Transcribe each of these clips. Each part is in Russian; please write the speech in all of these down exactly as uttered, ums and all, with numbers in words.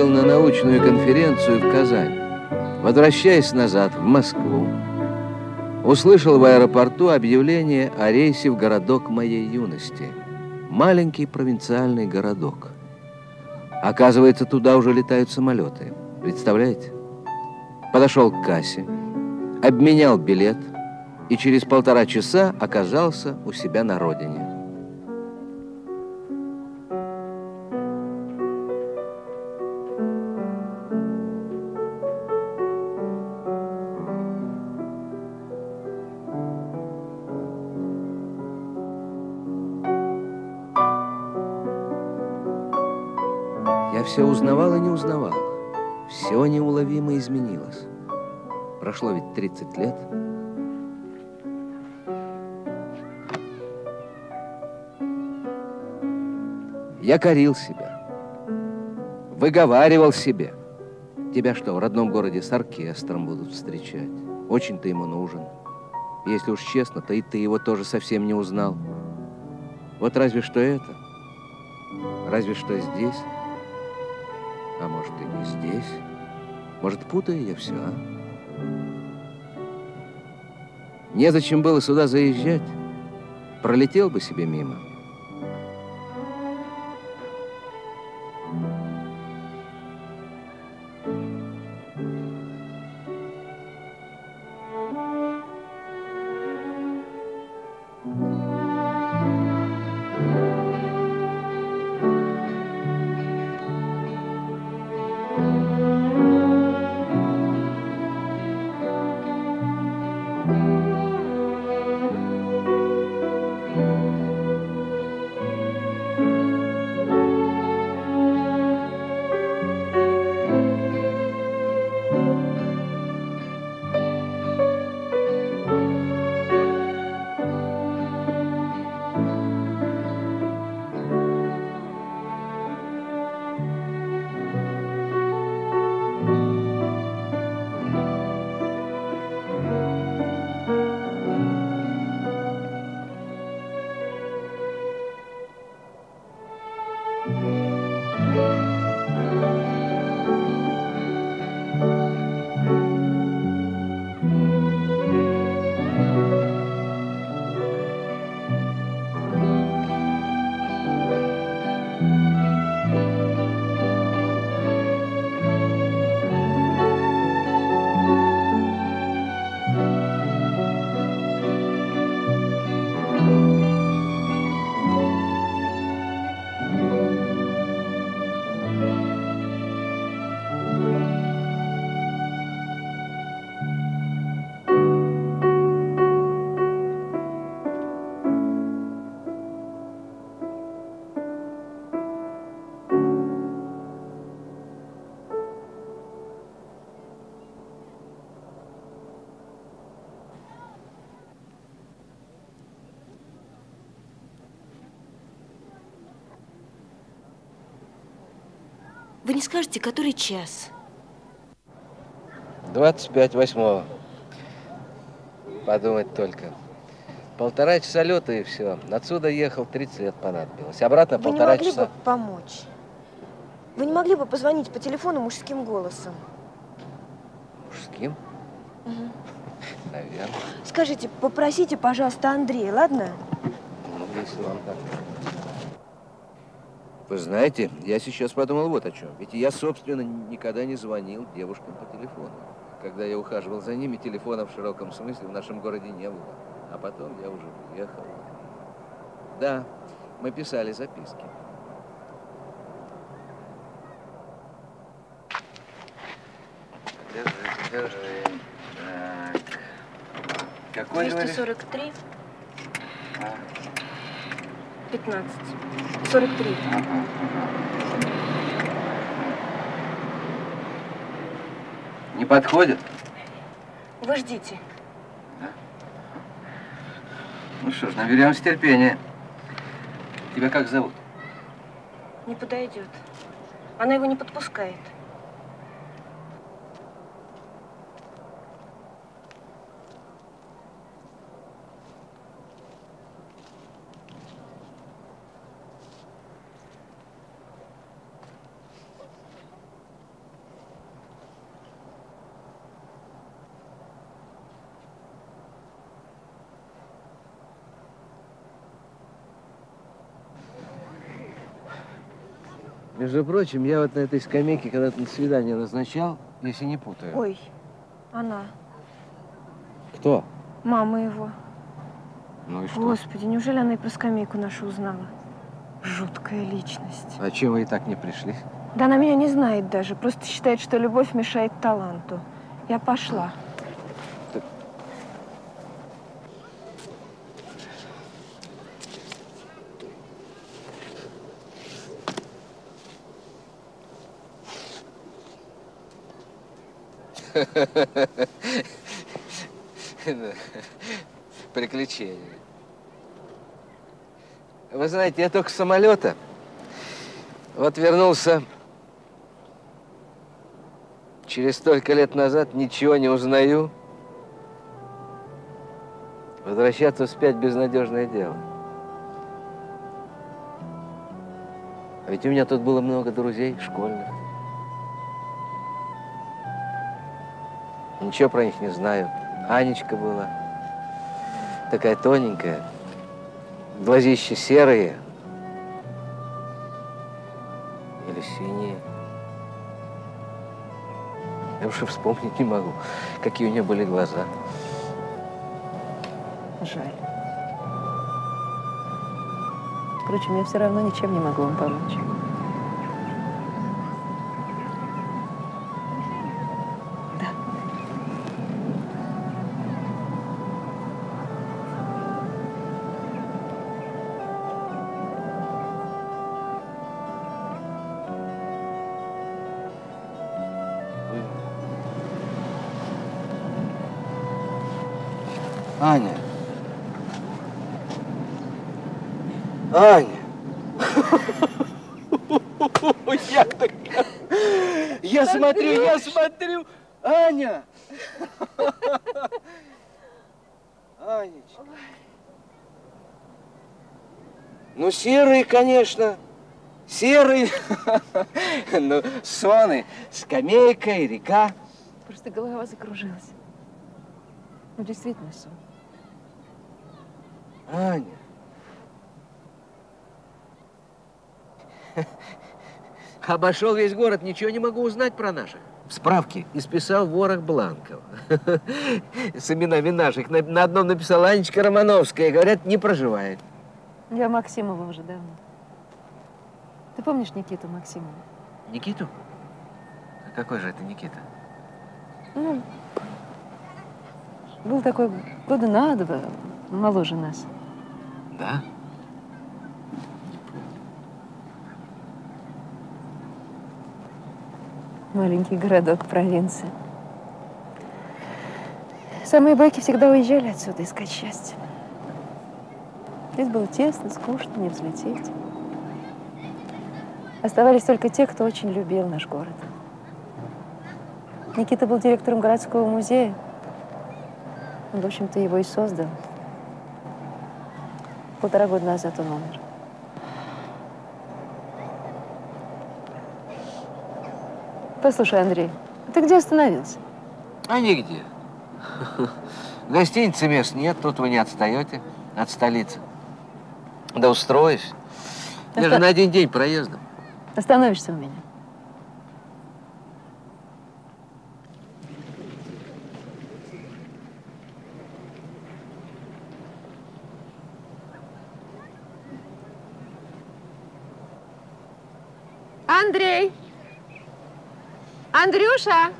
ездил на научную конференцию в Казань, возвращаясь назад в Москву, услышал в аэропорту объявление о рейсе в городок моей юности. Маленький провинциальный городок. Оказывается, туда уже летают самолеты. Представляете? Подошел к кассе, обменял билет и через полтора часа оказался у себя на родине. Я все узнавал и не узнавал. Все неуловимо изменилось. Прошло ведь тридцать лет. Я корил себя. Выговаривал себе. Тебя что, в родном городе с оркестром будут встречать? Очень ты ему нужен. Если уж честно, то и ты его тоже совсем не узнал. Вот разве что это. Разве что здесь. А может, и не здесь? Может, путаю я все, а? Незачем было сюда заезжать. Пролетел бы себе мимо. Вы не скажете, который час? двадцать пять восьмого. Подумать только. Полтора часа лета и все. Отсюда ехал, тридцать лет понадобилось. Обратно вы полтора часа. Вы не могли часа. бы помочь? Вы не могли бы позвонить по телефону мужским голосом? Мужским? Угу. Наверное. Скажите, попросите, пожалуйста, Андрея, ладно? Ну, если вам так. Вы знаете, я сейчас подумал вот о чем. Ведь я, собственно, никогда не звонил девушкам по телефону. Когда я ухаживал за ними, телефона в широком смысле в нашем городе не было. А потом я уже уехал. Да, мы писали записки. Держи, держи. Так. Какой двести сорок три. пятнадцать сорок три. Не подходит? Вы ждите. Да? Ну что ж, наберемся терпения. Тебя как зовут? Не подойдет. Она его не подпускает. Между прочим, я вот на этой скамейке когда-то на свидание назначал, если не путаю. Ой, она. Кто? Мама его. Ну и что? Господи, неужели она и про скамейку нашу узнала? Жуткая личность. А чего вы и так не пришли? Да она меня не знает даже. Просто считает, что любовь мешает таланту. Я пошла. Приключения. Вы знаете, я только с самолета. Вот вернулся через столько лет назад, ничего не узнаю. Возвращаться вспять безнадежное дело. А ведь у меня тут было много друзей школьных. Ничего про них не знаю. Анечка была. Такая тоненькая. Глазища серые. Или синие. Я уж и вспомнить не могу, какие у нее были глаза. Жаль. Впрочем, я все равно ничем не могу вам помочь. Аня. Аня. Я, так... я смотрю, я смотрю. Аня. Анечка. Ну, серые, конечно. Серые. Ну, соны. Скамейка и река. Просто голова закружилась. Ну, действительно, сон. Аня. Обошел весь город, ничего не могу узнать про наших. В справке исписал ворох бланков. С именами наших. На, на одном написала Анечка Романовская. Говорят, не проживает. Я Максимова уже давно. Ты помнишь Никиту Максимова? Никиту? А какой же это Никита? Ну, был такой года на два, моложе нас. Да? Маленький городок, провинция. Самые байки всегда уезжали отсюда искать счастье. Здесь было тесно, скучно, не взлететь. Оставались только те, кто очень любил наш город. Никита был директором городского музея. Он, в общем-то, его и создал. Полтора года назад он умер. Послушай, Андрей, а ты где остановился? А нигде. Гостиницы мест нет, тут вы не отстаете от столицы. Да устроишь. Оста... Даже на один день проездом. Остановишься у меня. Андрей! Андрюша!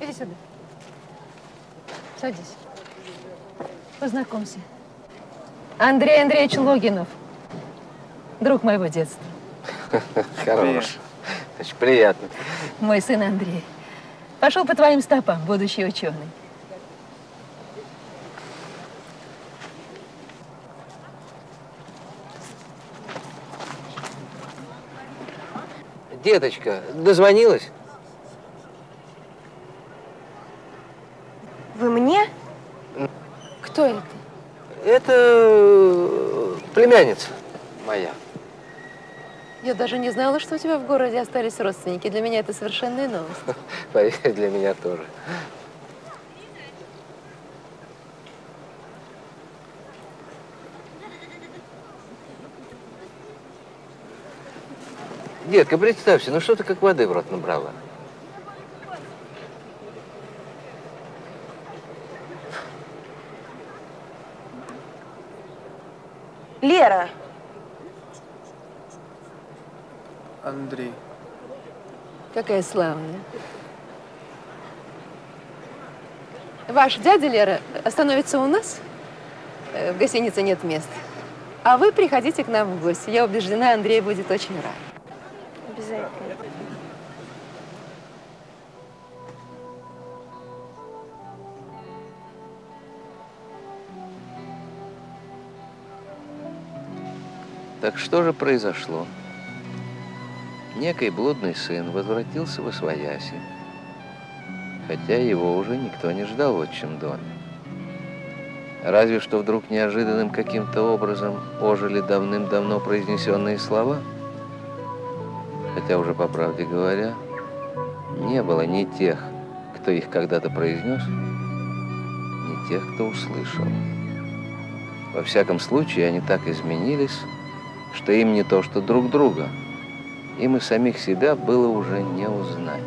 Иди сюда. Садись. Познакомься. Андрей Андреевич Логинов. Друг моего детства. Хорош. Очень приятно. Мой сын Андрей. Пошел по твоим стопам, будущий ученый. Деточка, дозвонилась? Вы мне? Кто это? Это племянница моя. Я даже не знала, что у тебя в городе остались родственники. Для меня это совершенная новость. Поверь, для меня тоже. Детка, представься, ну что ты как воды в рот набрала? Лера! Андрей. Какая славная. Ваш дядя Лера остановится у нас. В гостинице нет мест. А вы приходите к нам в гости. Я убеждена, Андрей будет очень рад. Обязательно. Так что же произошло? Некий блудный сын возвратился во свояси, хотя его уже никто не ждал в отчим доме. Разве что вдруг неожиданным каким-то образом ожили давным-давно произнесенные слова, хотя уже, по правде говоря, не было ни тех, кто их когда-то произнес, ни тех, кто услышал. Во всяком случае, они так изменились, что им не то, что друг друга, им и самих себя было уже не узнать.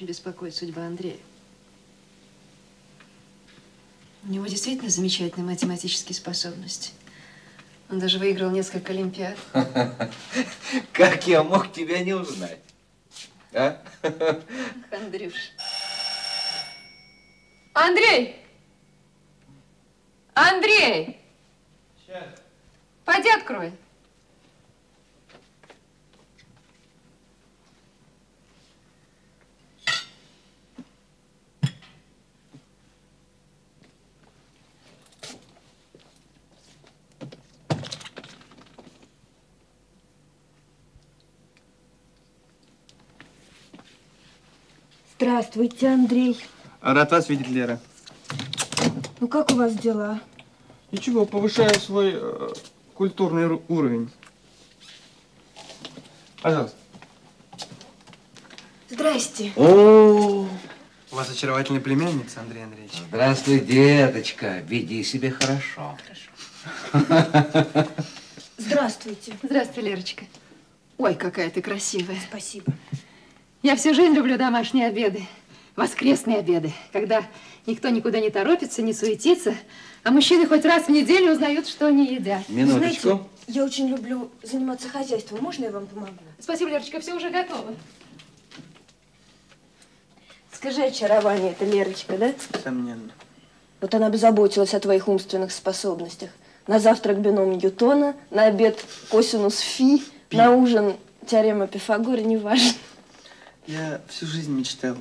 Беспокоит судьба Андрея. У него действительно замечательные математические способности. Он даже выиграл несколько олимпиад. Как я мог тебя не узнать? А? Андрюш. Андрей! Андрей! Сейчас. Пойди открой. Здравствуйте, Андрей. Рад вас видеть, Лера. Ну, как у вас дела? Ничего, повышаю свой э, культурный уровень. Пожалуйста. Здрасте. О-о-о. У вас очаровательная племянница, Андрей Андреевич. Здравствуй, деточка. Веди себя хорошо. Хорошо. Здравствуйте. Здравствуй, Лерочка. Ой, какая ты красивая. Спасибо. Я всю жизнь люблю домашние обеды, воскресные обеды, когда никто никуда не торопится, не суетится, а мужчины хоть раз в неделю узнают, что они едят. Минуточку. Знаете, я очень люблю заниматься хозяйством. Можно я вам помогу? Спасибо, Лерочка, все уже готово. Скажи, очарование это, Лерочка, да? Сомненно. Вот она бы заботилась о твоих умственных способностях. На завтрак бином Ньютона, на обед косинус фи, Пи. На ужин теорема Пифагора, неважно. Я всю жизнь мечтал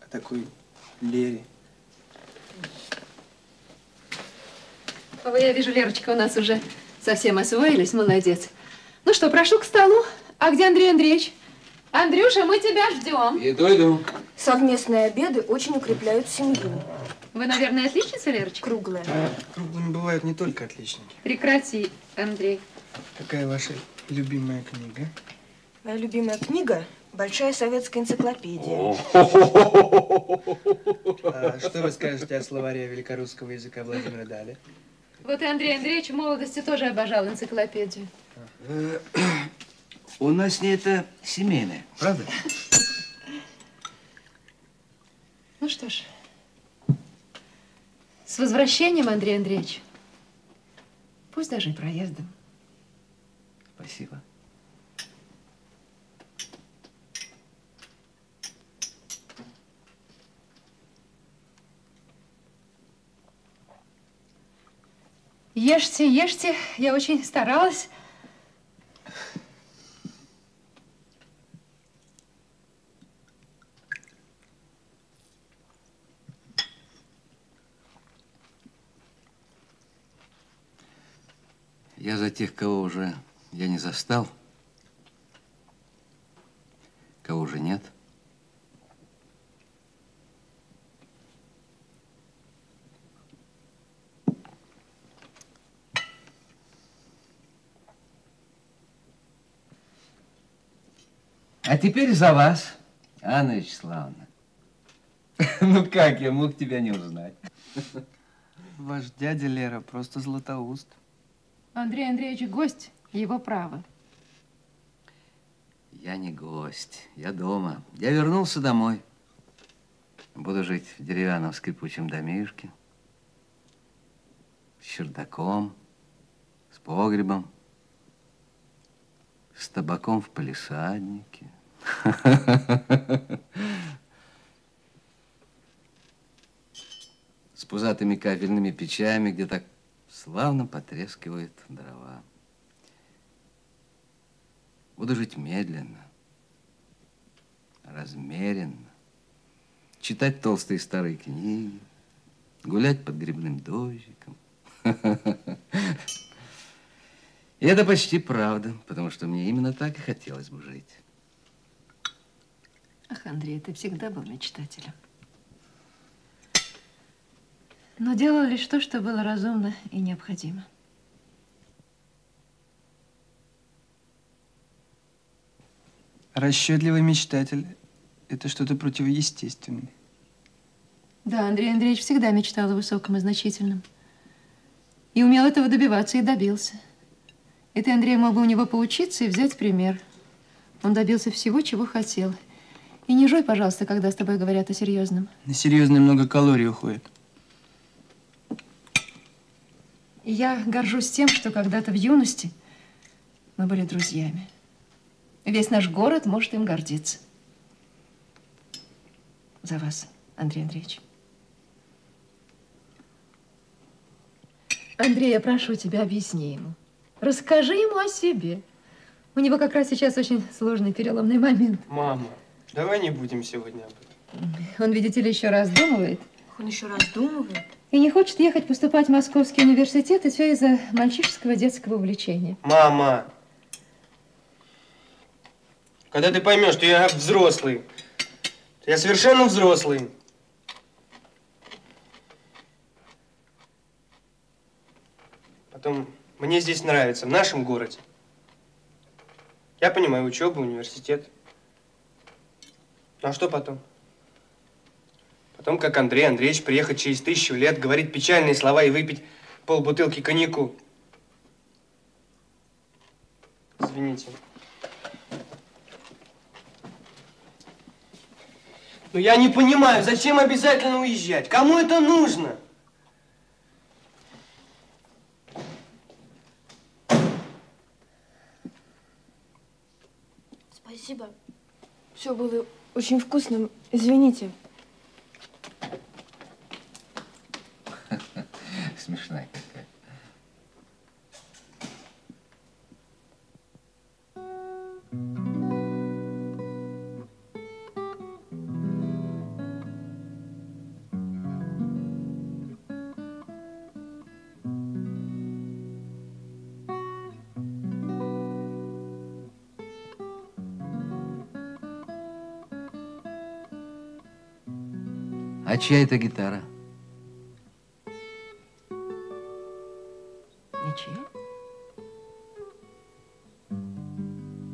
о такой Лере. Ой, я вижу, Лерочка у нас уже совсем освоились, молодец. Ну что, прошу к столу. А где Андрей Андреевич? Андрюша, мы тебя ждем. Иду, иду. Совместные обеды очень укрепляют семью. Вы, наверное, отличница, Лерочка? Круглая. А, круглыми бывают не только отличники. Прекрати, Андрей. Какая ваша любимая книга? Моя любимая книга – «Большая советская энциклопедия». А что вы скажете о словаре великорусского языка Владимира Дали? Вот и Андрей Андреевич в молодости тоже обожал энциклопедию. У нас с ней это семейное, правда? Ну что ж, с возвращением, Андрей Андреевич. Пусть даже и проездом. Спасибо. Ешьте, ешьте. Я очень старалась. Я за тех, кого уже я не застал, кого уже нет. А теперь за вас, Анна Вячеславовна. Ну как я мог тебя не узнать? Ваш дядя Лера просто златоуст. Андрей Андреевич гость, его право. Я не гость, я дома. Я вернулся домой. Буду жить в деревянном скрипучем домишке. С чердаком, с погребом, с табаком в палисаднике. С пузатыми кафельными печами, где так славно потрескивает дрова. Буду жить медленно, размеренно, читать толстые старые книги, гулять под грибным дождиком. И это почти правда, потому что мне именно так и хотелось бы жить. Ах, Андрей, ты всегда был мечтателем. Но делал лишь то, что было разумно и необходимо. Расчетливый мечтатель – это что-то противоестественное. Да, Андрей Андреевич всегда мечтал о высоком и значительном. И умел этого добиваться и добился. И ты, Андрей, мог бы у него поучиться и взять пример. Он добился всего, чего хотел. И не жуй, пожалуйста, когда с тобой говорят о серьезном. На серьезное много калорий уходит. И я горжусь тем, что когда-то в юности мы были друзьями. Весь наш город может им гордиться. За вас, Андрей Андреевич. Андрей, я прошу тебя, объясни ему. Расскажи ему о себе. У него как раз сейчас очень сложный переломный момент. Мама, давай не будем сегодня об этом. Он, видите ли, еще раздумывает. Он еще раздумывает? И не хочет ехать поступать в Московский университет, и все из-за мальчишеского детского увлечения. Мама! Когда ты поймешь, что я взрослый, я совершенно взрослый. Потом, мне здесь нравится, в нашем городе. Я понимаю, учебу, университет. Ну а что потом? Потом, как Андрей Андреевич приехать через тысячу лет, говорить печальные слова и выпить полбутылки коньяку. Извините. Но я не понимаю, зачем обязательно уезжать? Кому это нужно? Спасибо. Все было очень вкусным. Извините. Смешная какая. А чья это гитара?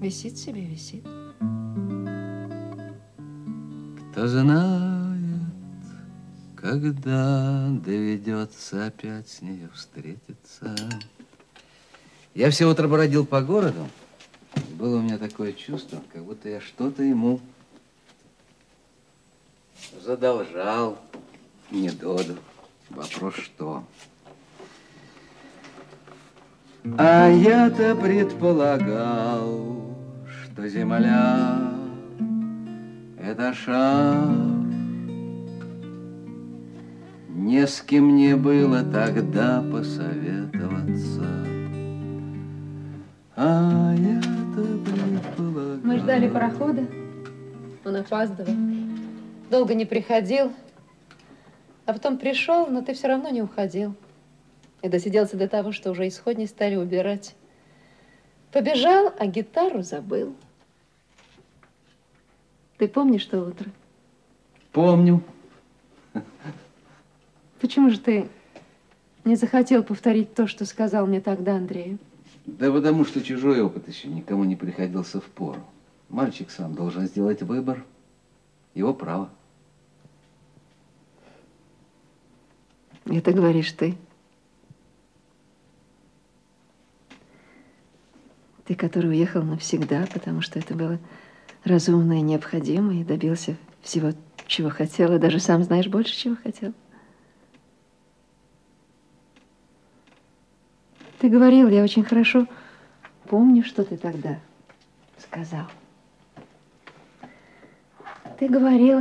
Висит себе, висит. Кто знает, когда доведется опять с ней встретиться. Я все утро бродил по городу. Было у меня такое чувство, как будто я что-то ему задолжал, не додал. Вопрос что? А я-то предполагал, что земля – это шар. Не с кем не было тогда посоветоваться. А я-то предполагал… Мы ждали парохода, он опаздывал, долго не приходил. А потом пришел, но ты все равно не уходил. И досиделся до того, что уже исходни стали убирать. Побежал, а гитару забыл. Ты помнишь то утро? Помню. Почему же ты не захотел повторить то, что сказал мне тогда Андрей? Да потому что чужой опыт еще никому не приходился впору. Мальчик сам должен сделать выбор. Его право. Это говоришь ты. Ты, который уехал навсегда, потому что это было разумно и необходимо, и добился всего, чего хотел, и даже сам знаешь больше, чего хотел. Ты говорил, я очень хорошо помню, что ты тогда сказал. Ты говорил,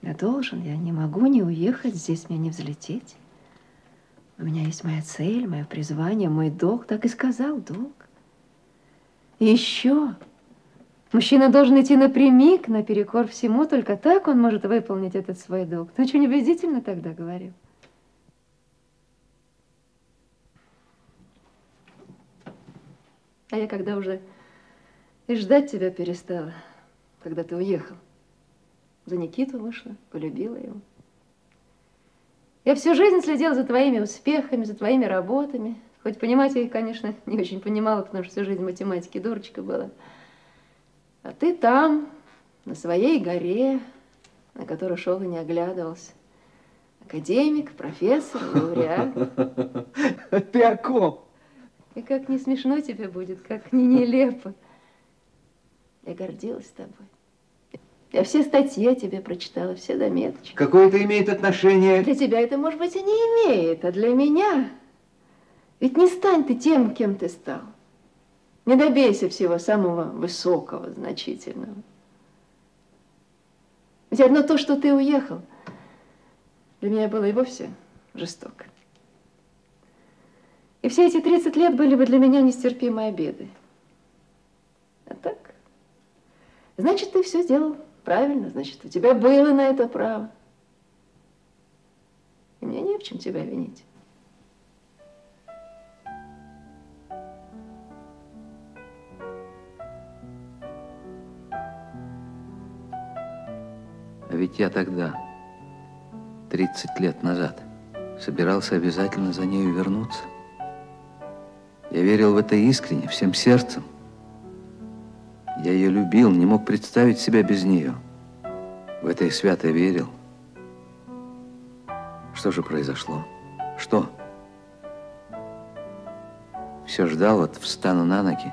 я должен, я не могу не уехать, здесь мне не взлететь. У меня есть моя цель, мое призвание, мой долг. Так и сказал, долг. И еще. Мужчина должен идти напрямик, наперекор всему. Только так он может выполнить этот свой долг. Ты очень убедительно тогда говорил. А я когда уже и ждать тебя перестала, когда ты уехал. За Никиту вышла, полюбила его. Я всю жизнь следила за твоими успехами, за твоими работами. Хоть понимать я их, конечно, не очень понимала, потому что всю жизнь математики дурочка была. А ты там, на своей горе, на которую шел и не оглядывался. Академик, профессор, лауреат. Ты о ком? И как не смешно тебе будет, как не нелепо. Я гордилась тобой. Я все статьи о тебе прочитала, все заметочки. Какое это имеет отношение? Для тебя это, может быть, и не имеет, а для меня. Ведь не стань ты тем, кем ты стал. Не добейся всего самого высокого, значительного. Ведь одно то, что ты уехал, для меня было и вовсе жестоко. И все эти тридцать лет были бы для меня нестерпимой обидой. А так? Значит, ты все сделал. Правильно, значит, у тебя было на это право. И мне не в чем тебя винить. А ведь я тогда, тридцать лет назад, собирался обязательно за нею вернуться. Я верил в это искренне, всем сердцем. Я ее любил, не мог представить себя без нее. В это я свято верил. Что же произошло? Что? Все ждал, вот встану на ноги.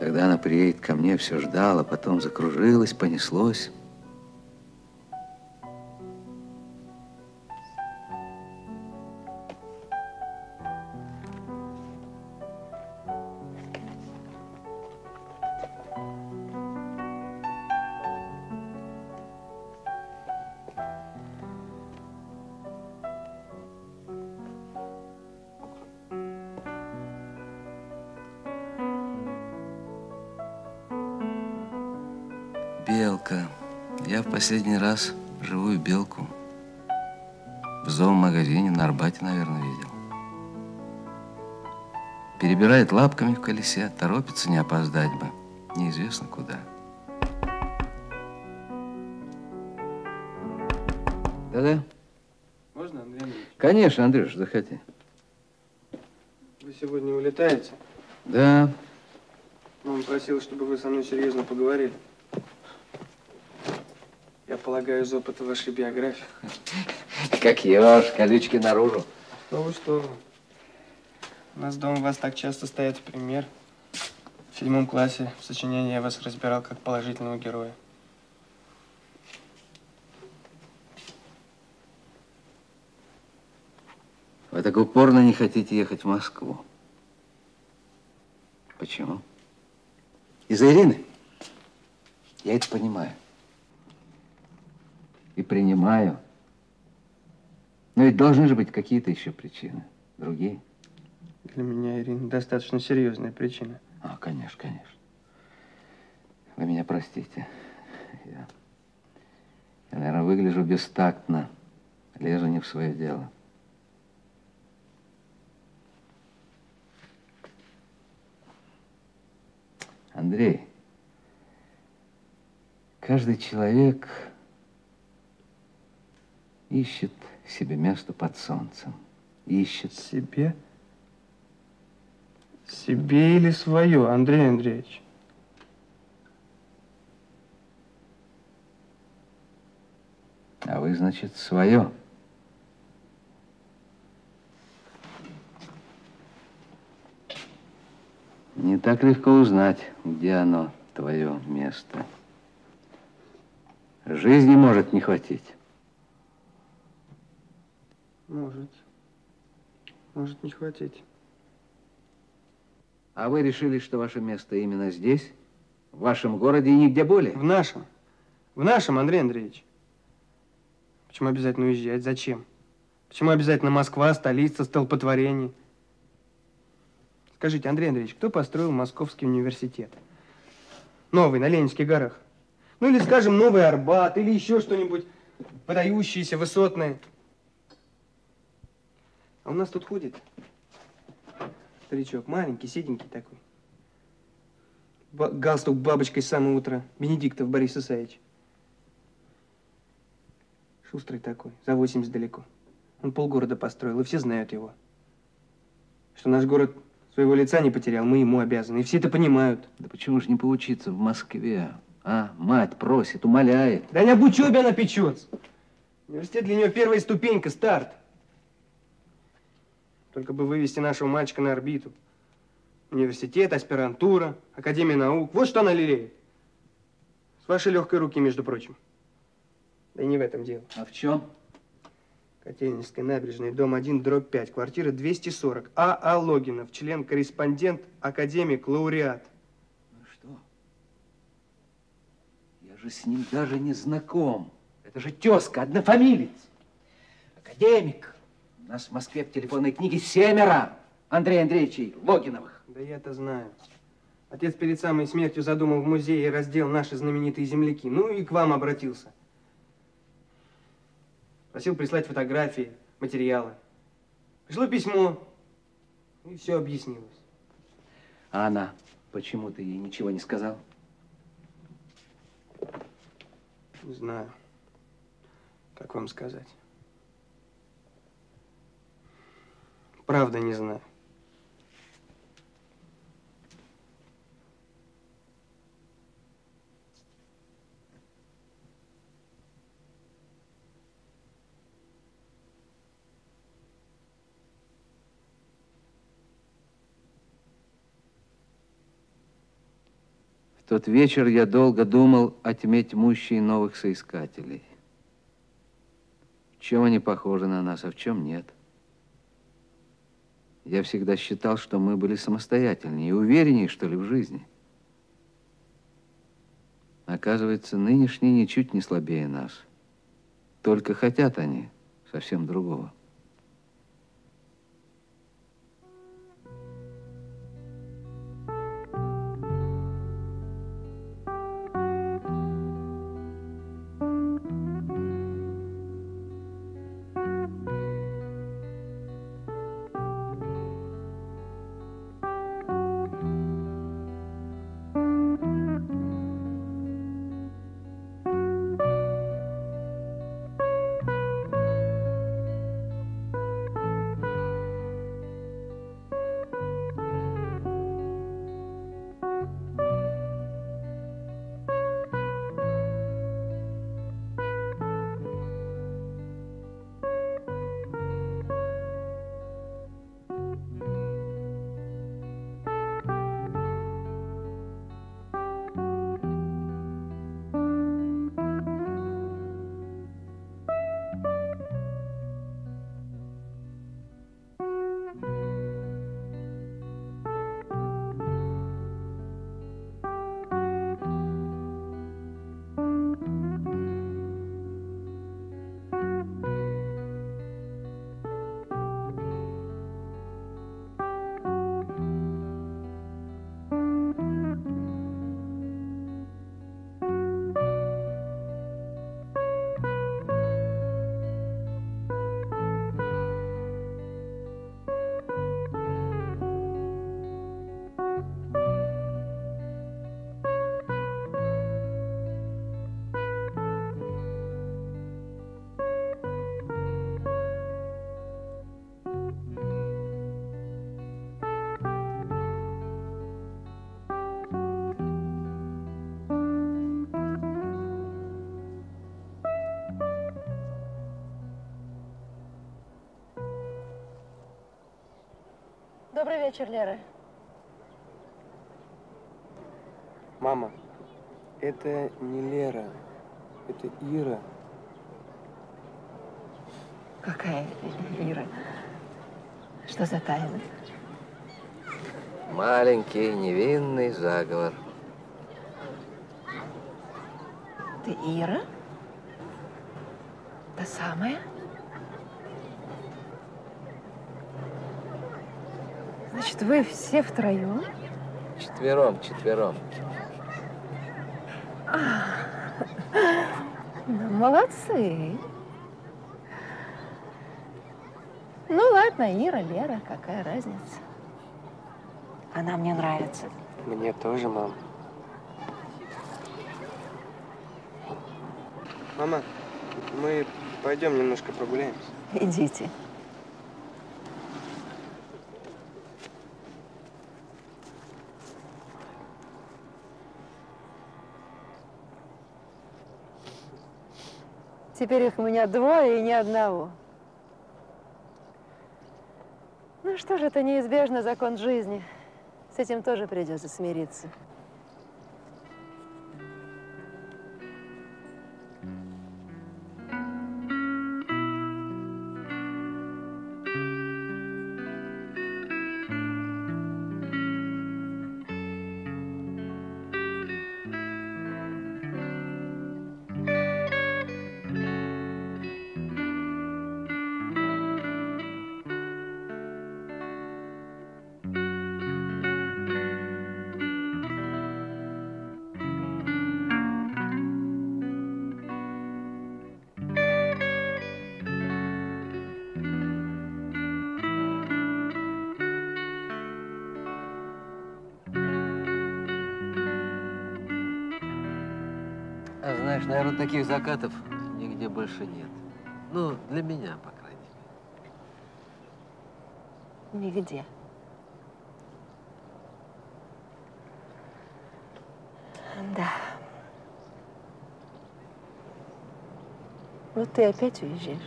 Тогда она приедет ко мне, все ждал, а потом закружилась, понеслось. Последний раз живую белку в зоомагазине на Арбате, наверное, видел. Перебирает лапками в колесе, торопится не опоздать бы, неизвестно куда. Да-да. Можно, Андрей Андреевич? Конечно, Андрюш, заходи. Вы сегодня улетаете? Да. Мама просила, чтобы вы со мной серьезно поговорили. Я полагаю, из опыта вашей биографии. Как еж, колючки наружу. Что вы, что вы. У нас дома у вас так часто стоят пример. В седьмом классе в сочинении я вас разбирал как положительного героя. Вы так упорно не хотите ехать в Москву. Почему? Из-за Ирины. Я это понимаю. И принимаю. Но ведь должны же быть какие-то еще причины. Другие. Для меня, Ирина, достаточно серьезная причина. А, конечно, конечно. Вы меня простите. Я, я наверное, выгляжу бестактно. Лезу не в свое дело. Андрей, каждый человек ищет себе место под солнцем. Ищет себе. Себе или свое, Андрей Андреевич? А вы, значит, свое. Не так легко узнать, где оно, твое место. Жизни может не хватить. Может. Может не хватить. А вы решили, что ваше место именно здесь, в вашем городе и нигде более? В нашем. В нашем, Андрей Андреевич. Почему обязательно уезжать? Зачем? Почему обязательно Москва, столица, столпотворение? Скажите, Андрей Андреевич, кто построил Московский университет? Новый, на Ленинских горах. Ну или, скажем, новый Арбат, или еще что-нибудь подающееся, высотное. А у нас тут ходит старичок, маленький, седенький такой. Ба- галстук бабочкой с самого утра. Бенедиктов Борис Исаевич. Шустрый такой, за восемьдесят далеко. Он полгорода построил, и все знают его. Что наш город... Своего лица не потерял, мы ему обязаны. И все это понимают. Да почему же не поучиться в Москве? А, мать просит, умоляет. Да не об учебе она печется. Университет для нее первая ступенька, старт. Только бы вывести нашего мальчика на орбиту. Университет, аспирантура, академия наук. Вот что она лелеет. С вашей легкой руки, между прочим. Да и не в этом дело. А в чем? Котельническая набережная, дом один, дробь пять, квартира двести сорок. А А Логинов, член-корреспондент, академик, лауреат. Ну что? Я же с ним даже не знаком. Это же тезка, однофамилец. Академик. У нас в Москве в телефонной книге семеро Андрея Андреевича Логиновых. Да я-то знаю. Отец перед самой смертью задумал в музее раздел «Наши знаменитые земляки». Ну и к вам обратился. Просил прислать фотографии, материалы. Пришло письмо, и все объяснилось. А она? Почему ты ей ничего не сказал? Не знаю, как вам сказать. Правда, не знаю. В тот вечер я долго думал о тьме тьмущей новых соискателей. В чем они похожи на нас, а в чем нет. Я всегда считал, что мы были самостоятельнее и увереннее, что ли, в жизни. Оказывается, нынешние ничуть не слабее нас. Только хотят они совсем другого. Добрый вечер, Лера. Мама, это не Лера, это Ира. Какая Ира? Что за тайна? Маленький невинный заговор. Ты Ира? Та самая? Значит, вы все втроем? Четвером, четвером. А, ну, молодцы. Ну ладно, Ира, Лера, какая разница? Она мне нравится. Мне тоже, мам. Мама, мы пойдем немножко прогуляемся. Идите. Теперь их у меня двое и ни одного. Ну что же, это неизбежно, закон жизни. С этим тоже придется смириться. Наверное, таких закатов нигде больше нет. Ну, для меня, по крайней мере. Нигде. Да. Вот ты опять уезжаешь.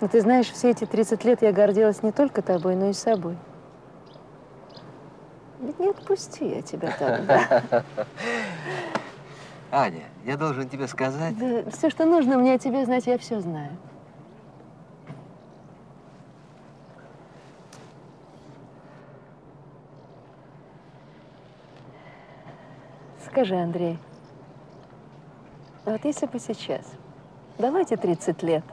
Но ты знаешь, все эти тридцать лет я гордилась не только тобой, но и собой. Пусти я тебя тогда. Аня, я должен тебе сказать… Да, все, что нужно мне о тебе знать, я все знаю. Скажи, Андрей, вот если бы сейчас, давайте тридцать лет,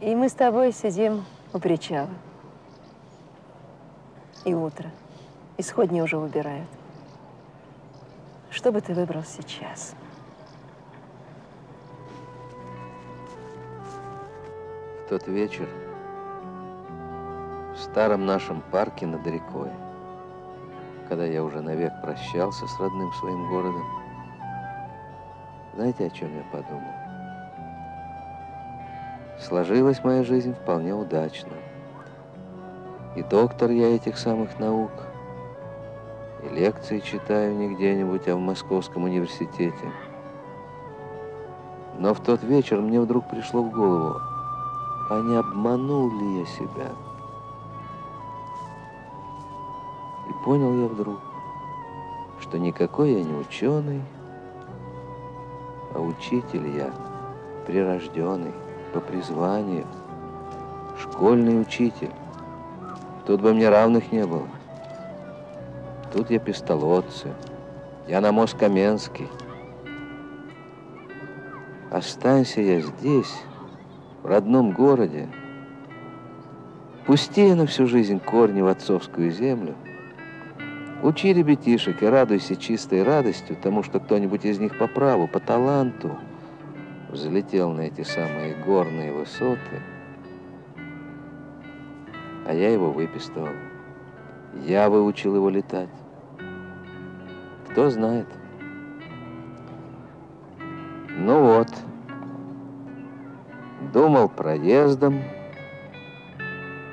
и мы с тобой сидим у причала. И утро. И сходни уже убирают. Что бы ты выбрал сейчас? В тот вечер в старом нашем парке над рекой, когда я уже навек прощался с родным своим городом, знаете, о чем я подумал? Сложилась моя жизнь вполне удачно. И доктор я этих самых наук, и лекции читаю не где-нибудь, а в Московском университете. Но в тот вечер мне вдруг пришло в голову, а не обманул ли я себя? И понял я вдруг, что никакой я не ученый, а учитель я, прирожденный, по призванию, школьный учитель. Тут бы мне равных не было. Тут я пистолотцы, я на Москаменский. Останься я здесь, в родном городе. Пусти я на всю жизнь корни в отцовскую землю. Учи ребятишек и радуйся чистой радостью тому, что кто-нибудь из них по праву, по таланту взлетел на эти самые горные высоты. А я его выписывал. Я выучил его летать. Кто знает. Ну вот. Думал проездом,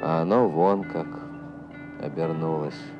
а оно вон как обернулось.